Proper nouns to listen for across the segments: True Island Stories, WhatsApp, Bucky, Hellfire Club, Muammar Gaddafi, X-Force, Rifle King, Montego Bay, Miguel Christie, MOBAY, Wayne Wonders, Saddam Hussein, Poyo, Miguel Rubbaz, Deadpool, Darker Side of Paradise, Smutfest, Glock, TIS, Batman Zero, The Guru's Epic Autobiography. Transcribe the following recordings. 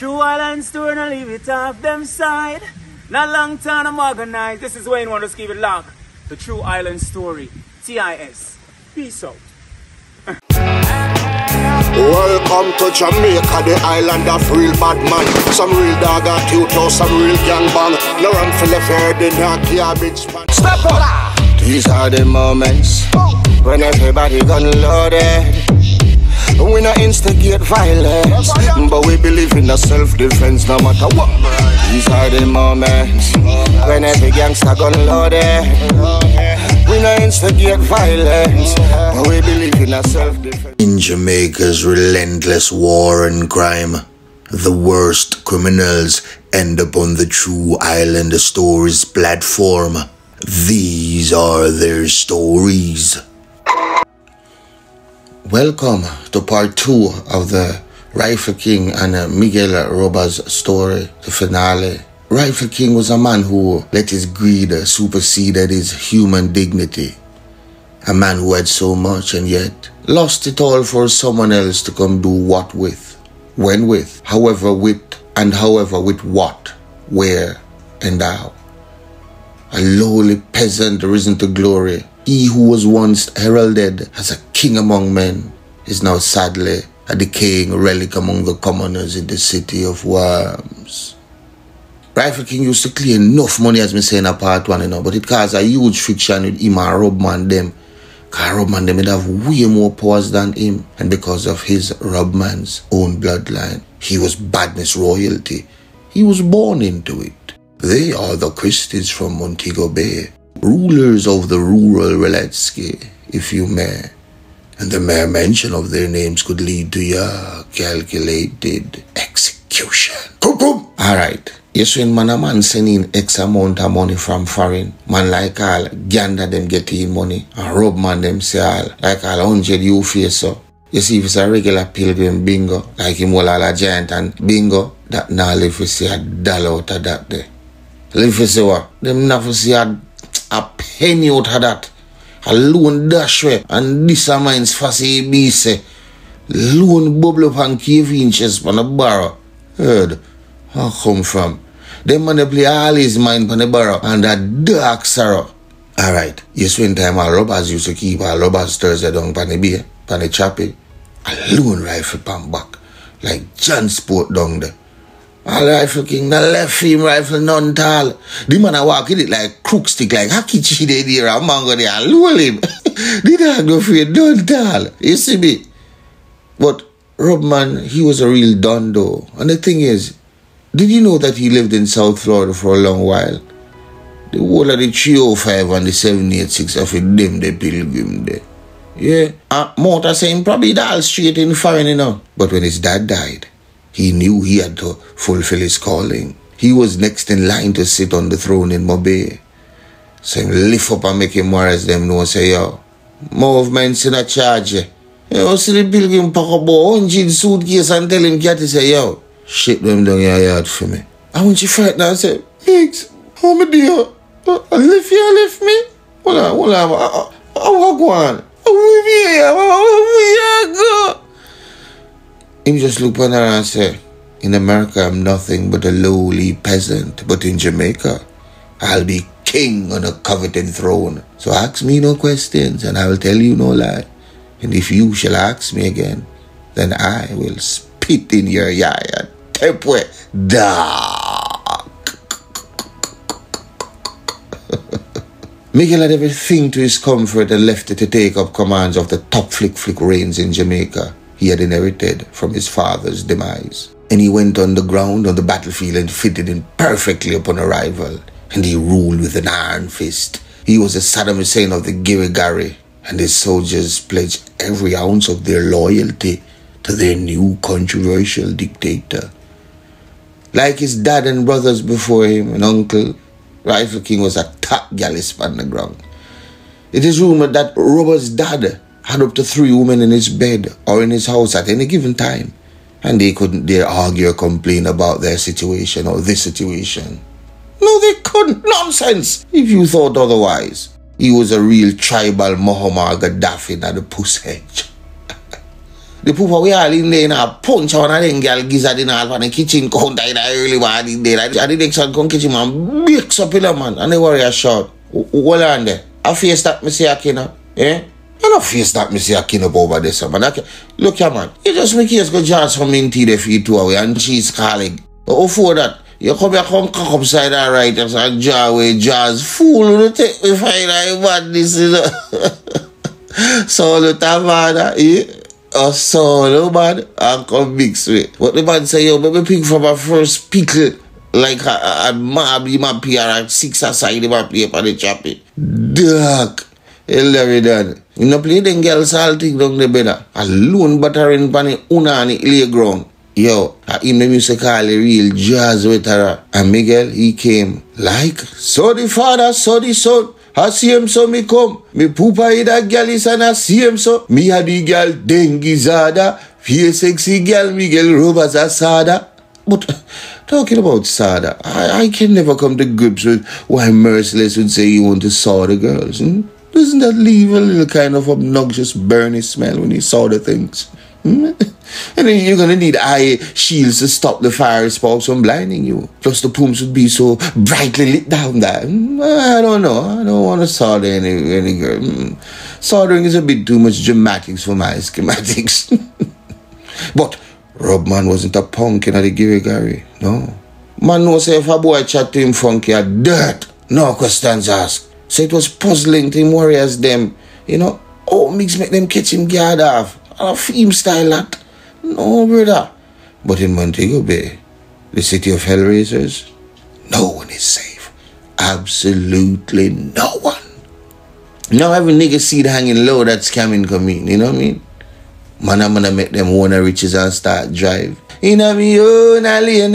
True Island Stories, and leave it off them side. Not long time I'm organized. This is Wayne Wonders, keep it locked. The True Island Story, TIS. Peace out. Welcome to Jamaica, the island of real bad man. Some real dog got you to some real gangbang. No run for left head in a garbage man. Step up! These are the moments when everybody gun loaded. We not instigate violence, but we believe in a self-defense no matter what. These are the moments when every gangster gun loaded. We not instigate violence, but we believe in a self-defense. In Jamaica's relentless war and crime, the worst criminals end up on the True Island Stories platform. These are their stories. Welcome to part 2 of the Rifle King and Miguel Rubbaz story, the finale. Rifle King was a man who let his greed superseded his human dignity. A man who had so much and yet lost it all for someone else to come do what with, when with, however with, and however with what, where, and how. A lowly peasant risen to glory, he who was once heralded as a king among men is now sadly a decaying relic among the commoners in the city of worms. Rifle King used to clear enough money, as me say in a part 1, you know, but it caused a huge friction with him and Rubman them. Because Rubman them would have way more powers than him, and because of his Rubman's own bloodline, he was badness royalty. He was born into it. They are the Christies from Montego Bay, rulers of the rural Reletsky, if you may. And the mere mention of their names could lead to your calculated execution. Alright. Yes, when man a man send in X amount of money from foreign, man like all gander them get in money and rob man them say all, like all 100 you face up. You see, if it's a regular pilgrim bingo, like him all a giant and bingo, that now live for see $1 out of that there. Live for see what? Them never see a penny out of that. A loan dash way and this a mine's fast ABC. Loan bubble up and cave inches on the barrow. Heard? How come from? Them man they play all his mind on the barrow and a dark sorrow. Alright, yes when time a Rubbaz used to keep a Rubbaz Thursday down pan the bay, pan the chapel. A loan rifle pan back. Like John Sport down there. A Rifle King, the left him rifle none tall. The man a walk with it like crook stick, like hockey cheat there and mango there and lull him. The dog no afraid none tall. You see me? But Rubman, he was a real don though. And the thing is, did you know that he lived in South Florida for a long while? The whole of the 305 and the 786 of it, them the pilgrim there. Yeah, and Mota saying probably all straight in foreign, you know. But when his dad died, he knew he had to fulfill his calling. He was next in line to sit on the throne in Mobay. So him lift up and make him more as them know, say, yo, movements in a charge. Yo, see the pilgrim pack up 100 suitcase and tell him, Catty, say, yo, ship them down your yard for me. And when she frightened and said, Mix, how me dear? I lift you, lift me? Hold on, I go on. I go. Him just look on her and say, in America I'm nothing but a lowly peasant, but in Jamaica I'll be king on a coveted throne. So ask me no questions and I will tell you no lie. And if you shall ask me again, then I will spit in your yaya. Tepwe dark. Miguel had everything to his comfort and left it to take up commands of the top flick reigns in Jamaica he had inherited from his father's demise. And he went on the ground on the battlefield and fitted in perfectly upon a rival. And he ruled with an iron fist. He was the Saddam Hussein of the Girigari, and his soldiers pledged every ounce of their loyalty to their new controversial dictator. Like his dad and brothers before him and uncle, Rifle King was a top gallus on the ground. It is rumored that Robert's dad had up to 3 women in his bed or in his house at any given time, and they couldn't dare argue or complain about their situation or this situation. No, they couldn't. Nonsense if you thought otherwise. He was a real tribal Muammar Gaddafi at the pussy. The pooper we all in there and a punch on a then girl gizzard in half and the kitchen counter in the early one in there. And the next one come kitchen man bakes up in the man and the warrior shot. Hold on there. I face that me say Akina. Eh? I don't face that me say Akina over there, man. Look here, man. You just make yours go jar some mint tea if you 2 away and cheese colleague. Oh, for that. You come here, come cock upside and right and jar away jars. Fool, you take me fine. I want this, you know. So, the tavana, eh? A solo man and come mix with. But the man say, yo, maybe pick from a first pickle. Like a mob, you might appear at 6 aside, you might play for the chopping. Duck. Hell, done. You know, play them girls all thing down the better. Alone battering pan the una and the lay ground. Yo, he made me say call a real jazz with her. And Miguel, he came like, so the father, so the son. I see him so me come. Me poopa in that girl is and I see him so. Me had the girl Dengizada. Feel sexy girl Miguel Rubbaz Asada. But talking about Sada, I can never come to grips with why Merciless would say you want to saw the girls. Hmm? Doesn't that leave a little kind of obnoxious burny smell when you saw the things? Hmm? And then you're going to need eye shields to stop the fiery sparks from blinding you. Plus the pooms would be so brightly lit down there. Hmm? I don't know. I don't want to solder any girl. Hmm? Soldering is a bit too much dramatics for my schematics. But Robman wasn't a punk in the Girigari, no. Man knows if a boy chat to him funky a dirt, no questions asked. So it was puzzling to him warriors them, you know, oh mix make them catch him guard off. I him style that. No brother. But in Montego Bay, the city of hellraisers, no one is safe. Absolutely no one. Now every nigga seed hanging low that's coming coming, you know what I mean? Man, I'm gonna make them own the riches and start drive. In a lane,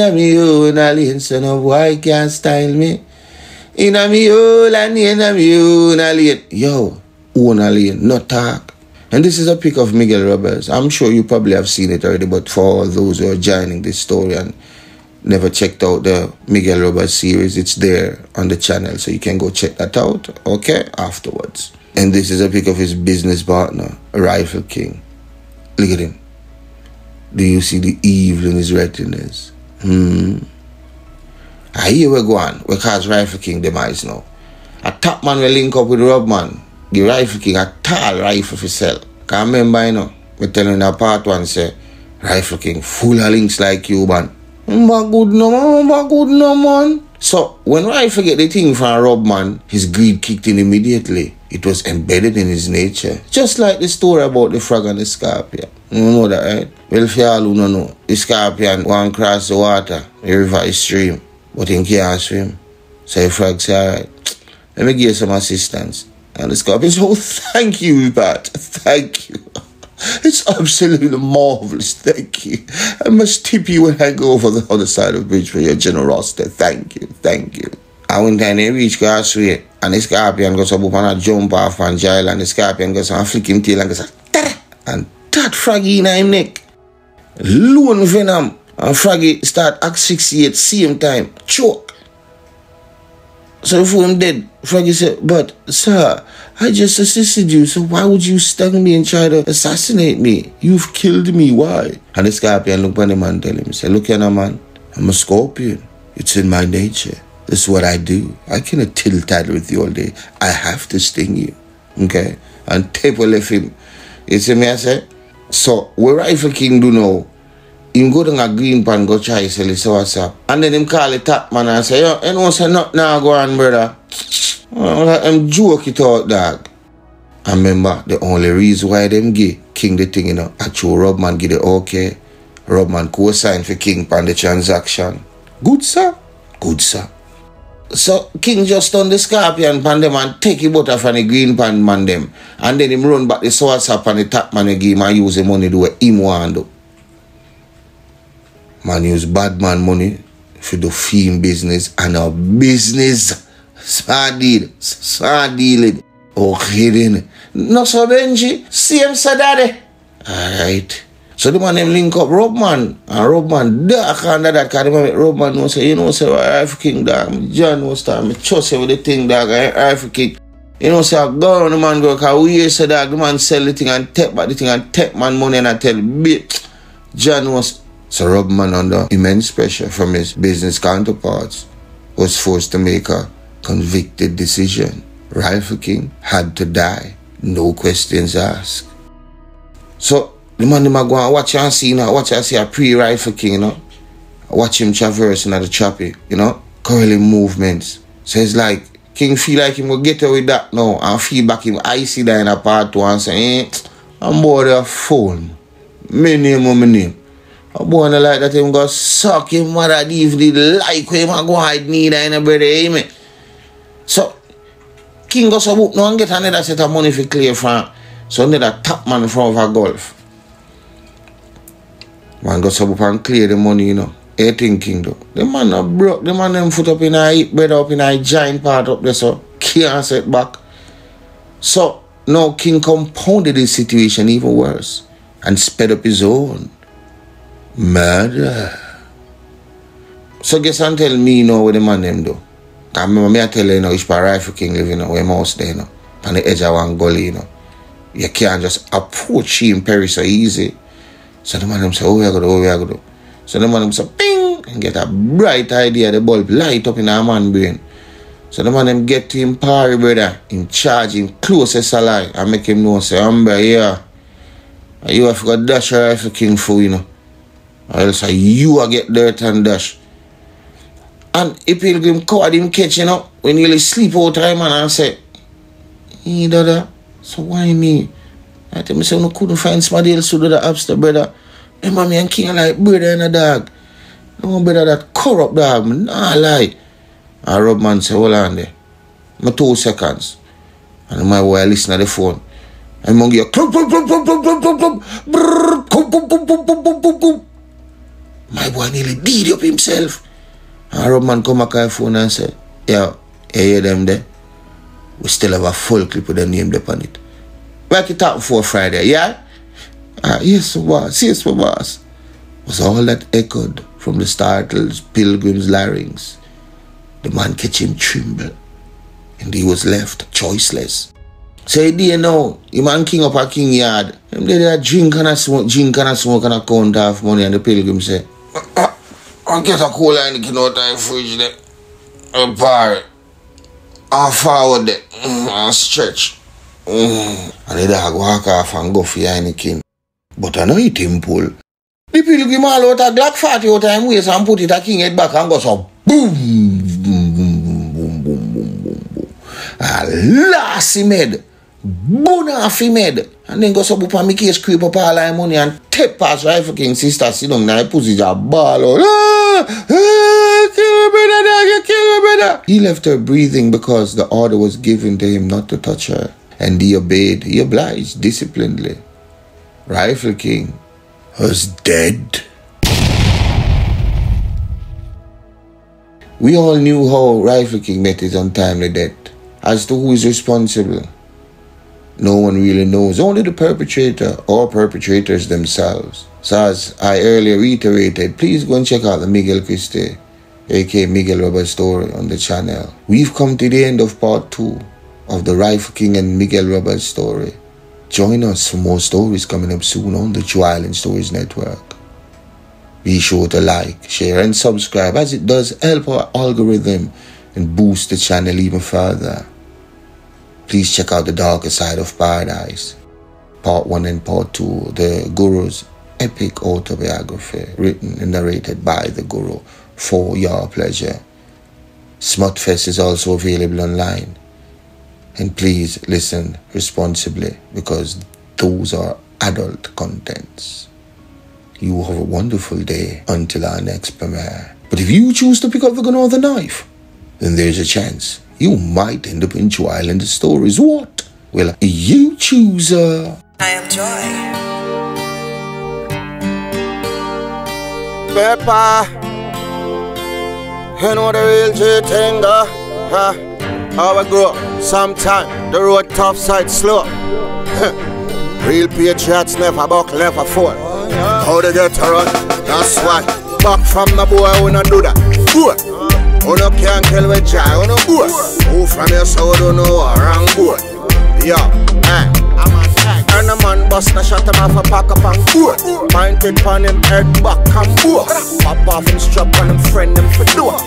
son of why can't style me? In a lane. Yo, own a lane, not talk. And this is a pic of Miguel Rubbaz. I'm sure you probably have seen it already, but for all those who are joining this story and never checked out the Miguel Rubbaz series, it's there on the channel, so you can go check that out, okay, afterwards. And this is a pic of his business partner, Rifle King. Look at him. Do you see the evil in his retinas? Hmm. I hear we're going. We cause Rifle King demise now. A top man will link up with Robman. The Rifle King, a tall rifle for sell. Can't remember, you know. We tell him in part 1, say, Rifle King, full of links like you, man. Mba good no man. So, when Rifle get the thing from Robman, his greed kicked in immediately. It was embedded in his nature. Just like the story about the frog and the scorpion. You know that, right? Well, for all who don't know, the scorpion won't cross the water, the river, the stream, but he can't swim. So the frog said, all right, let me give you some assistance. And the scorpion said, oh, thank you, Pat. Thank you. It's absolutely marvelous. Thank you. I must tip you when I go over the other side of the bridge for your generosity. Thank you. Thank you. And when they reach Grassway, and the scorpion goes up and jump off and jail, and the scorpion goes and flick him tail and goes, tada! And that Froggy in his neck. Loon venom. And Froggy start asphyxiate same time. Choke. So before him dead, Froggy said, but sir, I just assisted you, so why would you stung me and try to assassinate me? You've killed me, why? And the scorpion looked at him and tell him, say, look here now, man, I'm a scorpion. It's in my nature. This is what I do. I cannot tilt-tattle with you all day. I have to sting you. Okay? And tape will leave him. You see me, I say? So, what Rifle King do now, him go down a green pan, go try sell his WhatsApp. And then him call the top man and say, yo, you know, say nothing now, go on, brother. I'm joke it out, dog. And remember, the only reason why them give King the thing, you know, actual Robman give the okay. Robman co-sign for King pan the transaction. Good, sir? Good, sir. So King just done the scorpion pan them and take him out from the green pan man them. And then him run back the source up and the tap man again and use the money to do what him want do. Man use bad man money for the film business and a business. Smart deal. Smart deal. Okay then. No so Benji. See him so daddy. Alright. So the man them link up Robman and Robman dark under that because the man make Robman know say, you know say, Rifle King dog, John was time, I trust you with the thing dog, Rifle King. You know, say, so I go around the man go, because we say that the man sell the thing and take back the thing and take man money and I tell bit. John was so rub man under immense pressure from his business counterparts, was forced to make a convicted decision. Rifle King had to die, no questions asked. So the man go and watch and see, you know, watch and see a pre-Rifle King, you know. Watch him traversing at the choppy, you know, curling movements. So it's like King feel like him will get away with that now and feel back him icy there in a part two and say, eh, I'm bored of phone. My name or my name. I'm born like that him go suck him mother leave the like him and go hide knee there in a brother, eh, me. So King goes about now and get another set of money for clear from so another top man from over golf. Man goes about and clear the money, you know. Hey, thinking though. The man a broke, the man them foot up in a hip, brother up in a giant part up there, so can't set back. So now King compounded his situation even worse and sped up his own murder. So guess and tell me you know what the man them do. I remember me I tell you know it's by Rifle King living in a house there you know, on the edge of one gully, you know. You can't just approach him very so easy. So the man them say, oh we are gonna do. So the man say, ping, and get a bright idea, the bulb light up in a man's brain. So the man them get to him party, brother, him charge him closest alive and make him know, say, Amber, yeah, you have got dash a Rifle King for, you know. Or else you a get dirt and dash. And he pilgrim caught him catching up when he sleep out time and say, hey, brother, so why me? I tell myself, no couldn't find somebody else to do the upstairs, brother. Remember me and King like brother and a dog. No brother that corrupt dog, nah lie. And Rubman say, hold on there. My 2 seconds. And my boy listen to the phone. And I'm going to my boy nearly did up himself. And Rubman come back to the phone and say, yeah, you hear them there? We still have a full clip with the name upon it. Back it up for Friday, yeah? Yes, my boss, was all that echoed from the startled pilgrim's larynx. The man catch him tremble, and he was left choiceless. Say, so dear, now, the man King up a King yard. Him there drink and a smoke and a count half money, and the pilgrim say, I get a cola in the out of the fridge there. I'm parry. I forward there. I stretch. And the dog walk off and go for the King. But I know it him pull. The pilgrim all out a Glock 40 out of him waist and put it a King head back and go so boom, boom, boom, boom, boom, boom, boom, boom. And last him head. Boom off him head. And then go so up on my case, creep up all my money and take past Rifle King sister, sit down and pussy a ball out. Kill her brother. He left her breathing because the order was given to him not to touch her. And he obeyed. He obliged disciplinedly. Rifle King was dead. We all knew how Rifle King met his untimely death. As to who is responsible, no one really knows. Only the perpetrator or perpetrators themselves. So as I earlier reiterated, please go and check out the Miguel Christie, aka Miguel Rubbaz story on the channel. We've come to the end of part 2 of the Rifle King and Miguel Rubbaz story. Join us for more stories coming up soon on the True Island Stories Network. Be sure to like, share and subscribe as it does help our algorithm and boost the channel even further. Please check out The Darker Side of Paradise, Part 1 and Part 2, The Guru's Epic Autobiography, written and narrated by the Guru for your pleasure. Smutfest is also available online. And please listen responsibly because those are adult contents. You have a wonderful day until our next premiere. But if you choose to pick up the gun or the knife, then there's a chance you might end up in True Island Stories. What? Well, you choose I am Joy. Peppa, you know the real J-Tenga, huh? How I grow, sometimes the road tough side slow. Real patriots never buck, never fall. Oh, yeah. How they get to run, that's why. Back from the boy, we not do that. Good. Who no can't kill with joy, who no boat. Who from your soul don't know a wrong boat. Yeah, eh. And a man bust a shot him off a pack up and boat. Mounted pon him head back and boat. Pop off him strap on him friend him for door.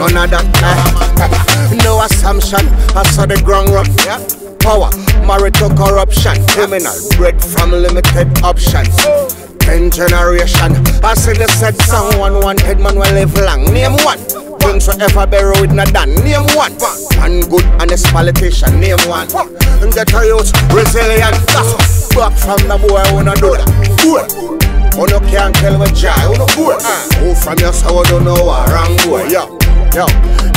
None of that, eh. No assumption, I saw the ground rock, yeah. Power, married to corruption. Criminal, bred from limited options. 10 generation, I see the said song. One head man will live long, name one. Things forever buried with not done, name one. One good honest politician, name one. And get a youth, resilient, back from the boy who no do that. Who no can't kill with joy, who no good. Who from your soul don't know a wrong boy, yeah. Yo,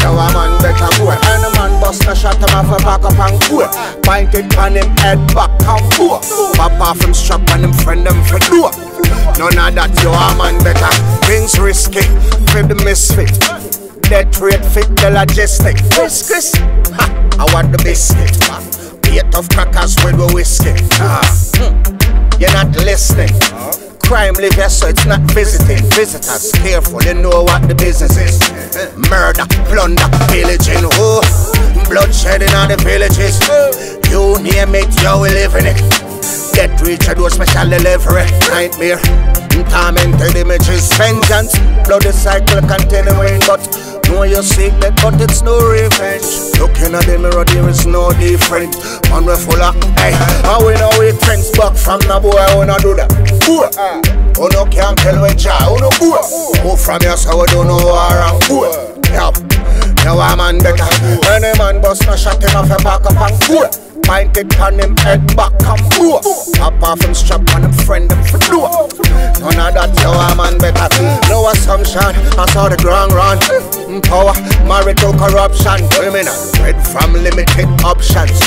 now a man better go. And a man bust a shot him off a back up and go. Pointed on him head back and go. Pop off him strap on him friend him for door. None of that, yo, a man better. Things risky, with the misfit. Death rate fit the logistic. Whiskers, ha, I want the biscuit. Eight of crackers with the whiskey. You're not listening. Crime live here, so it's not visiting. Visitors careful, you know what the business is. Murder, plunder, pillaging, oh, bloodshed in all the villages. You name it, yo, we live in it. Get rich and do special delivery. Nightmare, tormented images. Vengeance, bloody cycle continuing, but no, you seek that, but it's no revenge. Looking at the mirror, there is no different. Man, we're full of, hey, and we know we trends back from the boy, I wanna do that. Who no can't tell with joy, who no good. Who from your soul don't know around good. Yup, now a man better. Any man bust no shot him off a back up and good. Mind it on him head back and good. Pop off him strap on him friend him for door. None of that, now a man better. No assumption, I saw the ground run. Power, marital corruption, criminal, bred from limited options.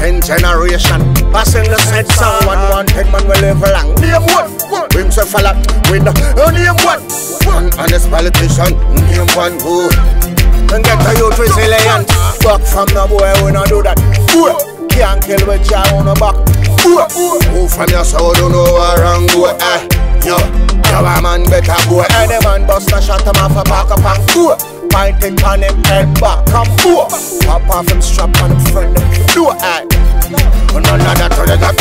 10 generation, passing the said song. One wanted man will live long. Name one, brings a fella with the name one. One honest politician, name one who. And get a youth resilient. Fuck from the boy, we not do that. Can't kill with your own back. Who from your soul don't know a wrong boy, eh? Yo, now a man better go. Any man bust a shot him off a back up and go. Pint it on him head back and go. Pop off him strap on him friend him do it. But none of that to the duck.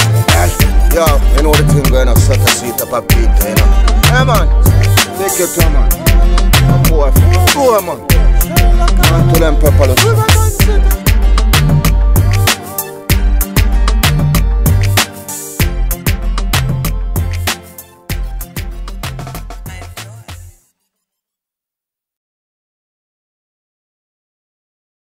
Yo, you know the thing going to set a seat up a beat, you know. Hey man, take your time.